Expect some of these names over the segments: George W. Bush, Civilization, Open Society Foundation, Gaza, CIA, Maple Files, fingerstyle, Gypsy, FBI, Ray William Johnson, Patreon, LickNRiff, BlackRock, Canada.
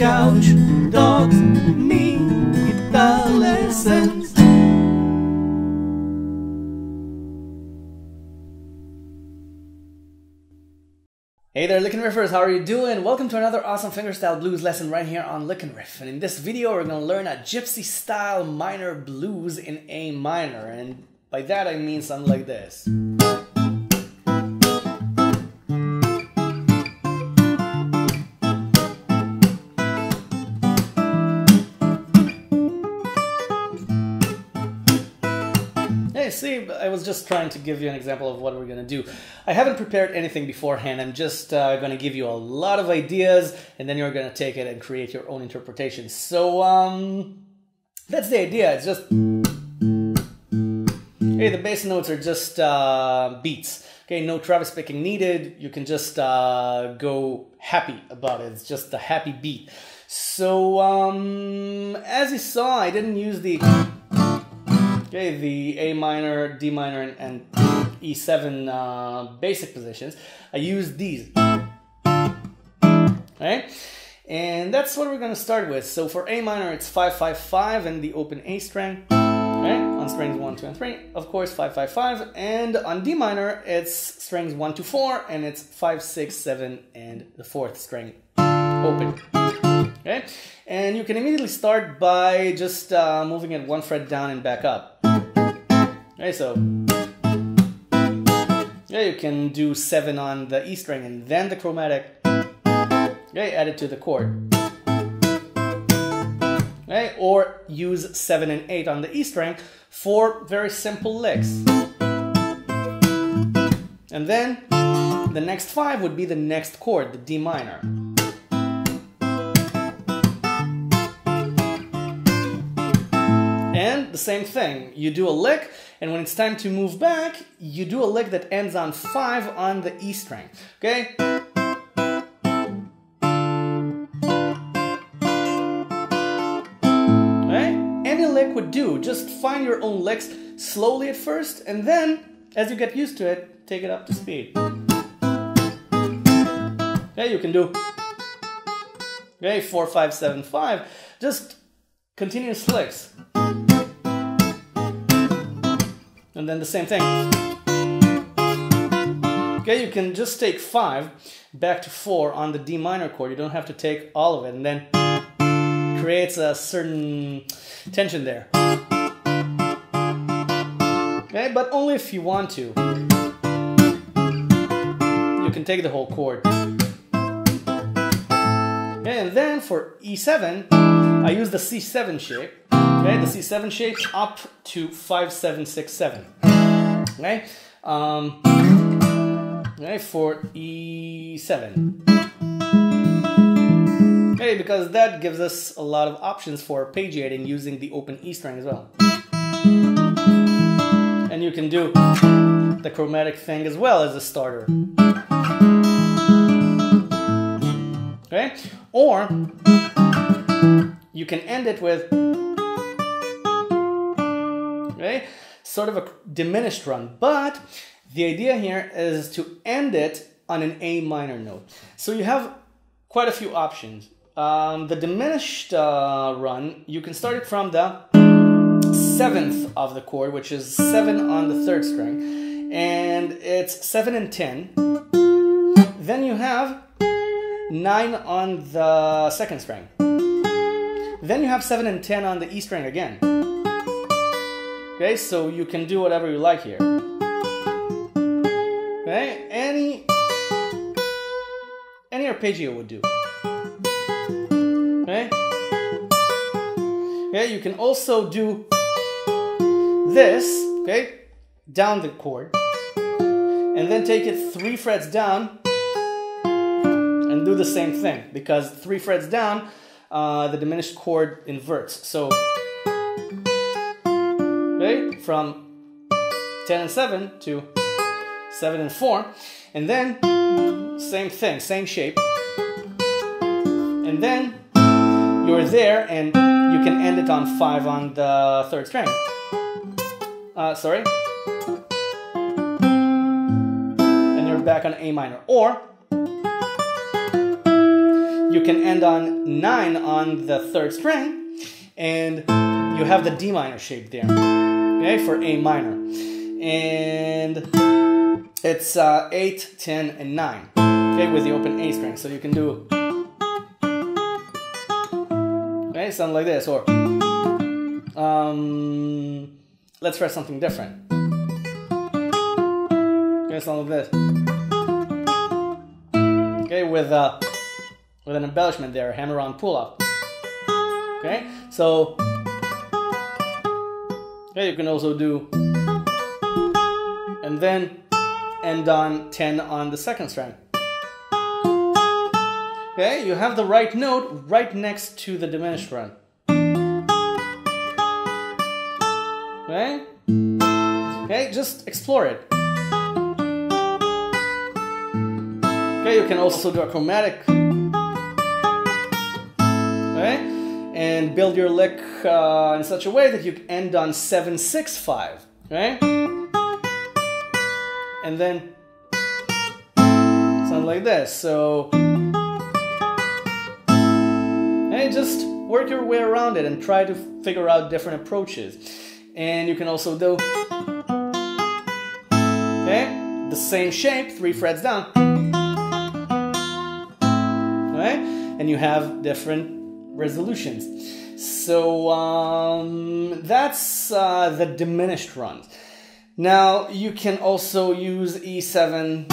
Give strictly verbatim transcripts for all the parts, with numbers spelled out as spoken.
couch, dogs, me, guitar lessons. Hey there, LickNRiffers, how are you doing? Welcome to another awesome fingerstyle blues lesson right here on LickNRiff. And in this video, we're gonna learn a gypsy style minor blues in A minor. And by that, I mean something like this. See, I was just trying to give you an example of what we're gonna do. I haven't prepared anything beforehand. I'm just uh, gonna give you a lot of ideas, and then you're gonna take it and create your own interpretation. So um, that's the idea. It's just hey, the bass notes are just uh, beats. Okay, no Travis picking needed. You can just uh, go happy about it. It's just a happy beat. So um, as you saw, I didn't use the. Okay, the A minor, D minor, and, and E seven uh, basic positions. I use these. Okay? And that's what we're going to start with. So for A minor, it's five five five and the open A string. Okay? On strings one, two, and three, of course, five five five. And on D minor, it's strings one to four, and it's five, six, seven, and the fourth string open. Okay? And you can immediately start by just uh, moving it one fret down and back up. Okay, so yeah, you can do seven on the E string and then the chromatic. Okay, add it to the chord. Okay, or use seven and eight on the E string for very simple licks. And then the next five would be the next chord, the D minor. And the same thing, you do a lick, and when it's time to move back, you do a lick that ends on five on the E string, okay? Okay? Any lick would do, just find your own licks slowly at first, and then, as you get used to it, take it up to speed. Okay, you can do, okay, four, five, seven, five, just continuous licks. And then the same thing. Okay, you can just take five back to four on the D minor chord. You don't have to take all of it, and then creates a certain tension there. Okay, but only if you want to. You can take the whole chord. Okay, and then for E seven, I use the C seven shape. Okay, the C seven shape up to five, seven, six, seven. Okay, um, okay, for E seven. Okay, because that gives us a lot of options for arpeggiating using the open E string as well. And you can do the chromatic thing as well as a starter. Okay, or you can end it with okay, sort of a diminished run, but the idea here is to end it on an A minor note. So you have quite a few options. Um, the diminished uh, run, you can start it from the seventh of the chord, which is seven on the third string, and it's seven and ten. Then you have nine on the second string. Then you have seven and ten on the E string again. Okay, so you can do whatever you like here. Okay, any any arpeggio would do. Okay? Okay, you can also do this, okay, down the chord, and then take it three frets down and do the same thing, because three frets down, uh, the diminished chord inverts. So okay, from ten and seven to seven and four, and then same thing, same shape, and then you're there and you can end it on five on the third string. Uh, sorry. And you're back on A minor, or you can end on nine on the third string, and you have the D minor shape there, okay, for A minor. And it's uh, eight, ten, and nine, okay, with the open A string. So you can do, okay, something like this, or um, let's try something different. Okay, something like this, okay, with uh, with an embellishment there, hammer-on pull-up. Okay, so okay, you can also do, and then end on ten on the second string. Okay, you have the right note right next to the diminished one. Okay, okay, just explore it. Okay, you can also do a chromatic. Okay, and build your lick uh, in such a way that you end on seven, six, five. Okay, and then sound like this. So, okay, just work your way around it and try to figure out different approaches. And you can also do, okay, the same shape, three frets down. Okay, and you have different resolutions. So um, that's uh, the diminished runs. Now you can also use E seven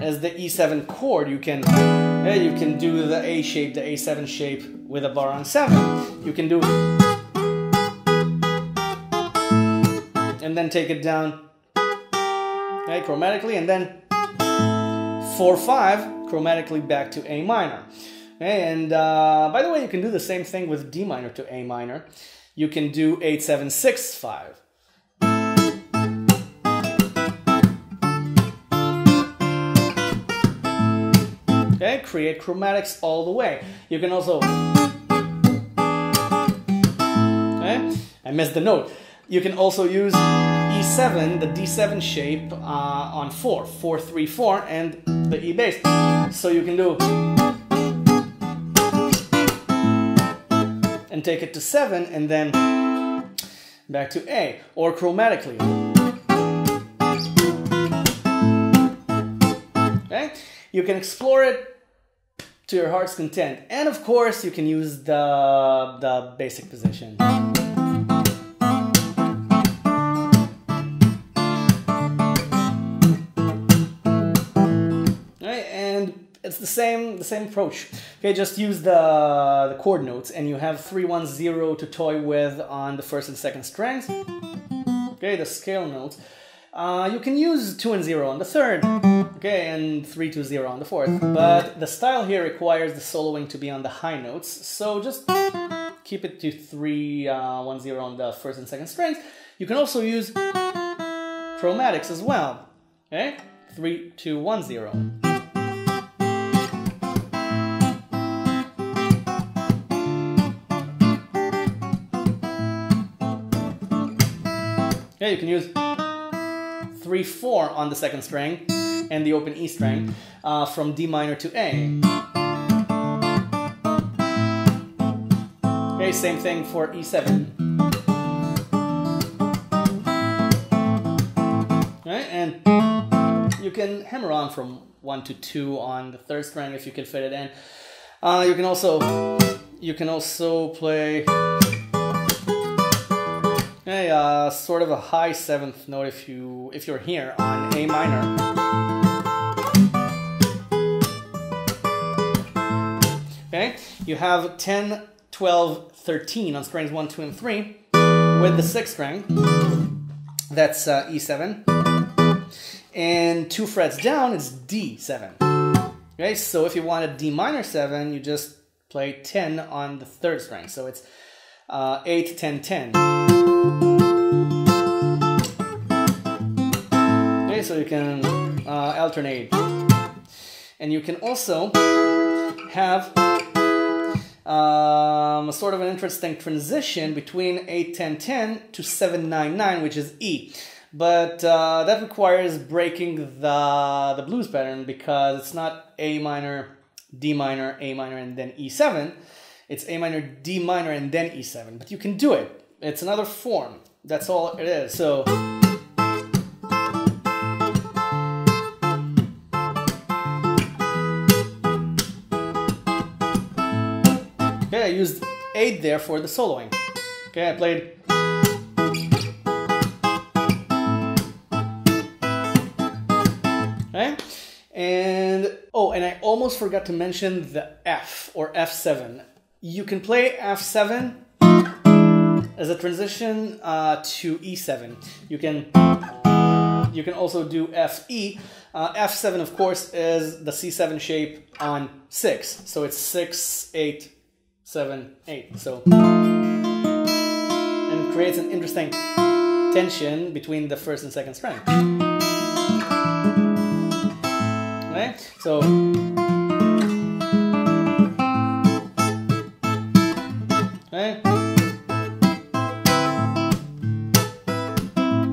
as the E seven chord. You can yeah, you can do the A shape, the A seven shape with a bar on seven. You can do and then take it down, okay, chromatically, and then four, five chromatically back to A minor. And uh, by the way, you can do the same thing with D minor to A minor. You can do eight, seven, six, five. Okay, create chromatics all the way. You can also, okay, I missed the note. You can also use E seven, the D seven shape uh, on four, four, three, four, and the E bass. So you can do, and take it to seven and then back to A, or chromatically. Okay? You can explore it to your heart's content. And of course, you can use the, the basic position. It's the same, the same approach. Okay, just use the, the chord notes, and you have three, one, zero to toy with on the first and second strings. Okay, the scale notes. Uh, you can use two and zero on the third. Okay, and three, two, zero on the fourth. But the style here requires the soloing to be on the high notes, so just keep it to three, uh, one, zero on the first and second strings. You can also use chromatics as well. Okay, three, two, one, zero. Yeah, you can use three, four on the second string and the open E string uh, from D minor to A. Okay, same thing for E seven. Okay, and you can hammer on from one to two on the third string if you can fit it in. Uh, you can also, you can also play Okay, uh, sort of a high seventh note if you if you're here on A minor. Okay, you have ten, twelve, thirteen on strings one, two, and three with the sixth string. That's uh, E seven, and two frets down is D seven. Okay, so if you want a D minor seven, you just play ten on the third string. So it's uh, eight, ten, ten. Okay, so you can uh, alternate, and you can also have um, a sort of an interesting transition between eight, ten, ten to seven, nine, nine, which is E, but uh, that requires breaking the, the blues pattern, because it's not A minor D minor, A minor, and then E seven. It's A minor, D minor, and then E seven, but you can do it. It's another form. That's all it is. So okay, I used eight there for the soloing. Okay, I played. Okay, and oh, and I almost forgot to mention the F or F seven. You can play F seven as a transition uh, to E seven. You can you can also do F E. Uh, F seven, of course, is the C seven shape on six. So it's six, eight, seven, eight. So and it creates an interesting tension between the first and second string. Okay, so.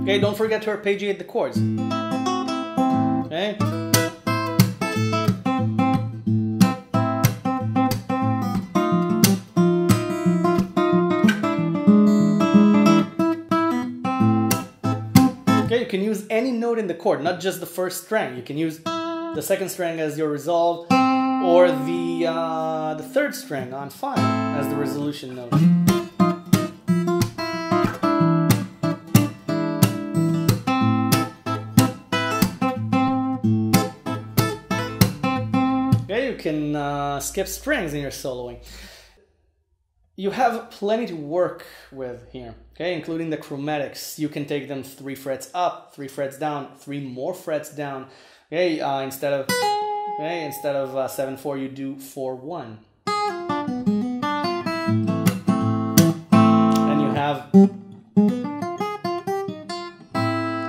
Okay, don't forget to arpeggiate the chords. Okay. Okay, you can use any note in the chord, not just the first string. You can use the second string as your resolve, or the uh, the third string on five as the resolution note. Can uh, skip strings in your soloing. You have plenty to work with here, okay, including the chromatics. You can take them three frets up, three frets down, three more frets down. Okay, uh, instead of okay, instead of uh, seven four, you do four one, and you have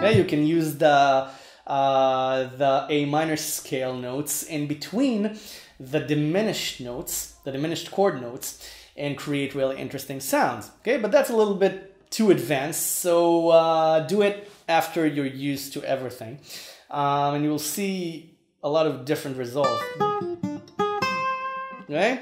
okay. You can use the Uh, the A minor scale notes in between the diminished notes, the diminished chord notes, and create really interesting sounds. Okay, but that's a little bit too advanced, so uh, do it after you're used to everything, um, and you will see a lot of different results. Okay,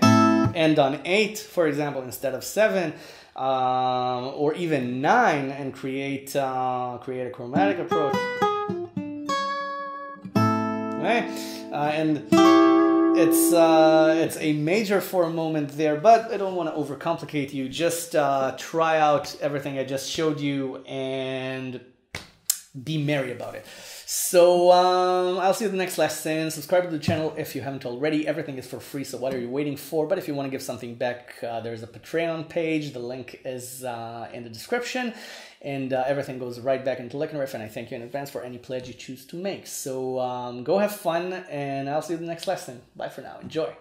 and on eight, for example, instead of seven, um, or even nine, and create uh, create a chromatic approach. Okay. Uh, and it's uh, it's a major for a moment there, but I don't want to overcomplicate you. Just uh, try out everything I just showed you and be merry about it. So um, I'll see you in the next lesson. Subscribe to the channel if you haven't already. Everything is for free, so what are you waiting for? But if you want to give something back, uh, there's a Patreon page. The link is uh, in the description. And uh, everything goes right back into LickNRiff, and I thank you in advance for any pledge you choose to make. So um, go have fun, and I'll see you in the next lesson. Bye for now. Enjoy.